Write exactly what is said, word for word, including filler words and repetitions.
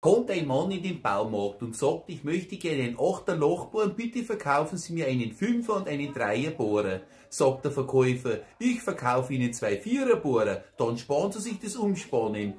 kommt ein Mann in den Baumarkt und sagt, ich möchte gerne einen Achter Loch bohren, bitte verkaufen Sie mir einen Fünfer und einen Dreier Bohrer. Sagt der Verkäufer, ich verkaufe Ihnen zwei Vierer Bohrer, dann sparen Sie sich das Umspannen.